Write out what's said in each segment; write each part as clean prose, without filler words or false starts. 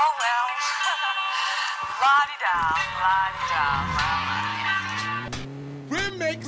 Oh well. La-di-da, la-di-da, la-di-da. Remix.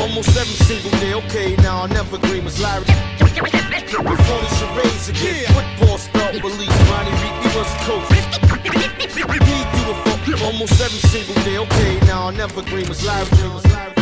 Almost every single day, okay, now I never dream was Larry. With all these charades again, football spell belief, Ronnie Reedy was the coach. Almost every single day, okay, now I never dream was Larry.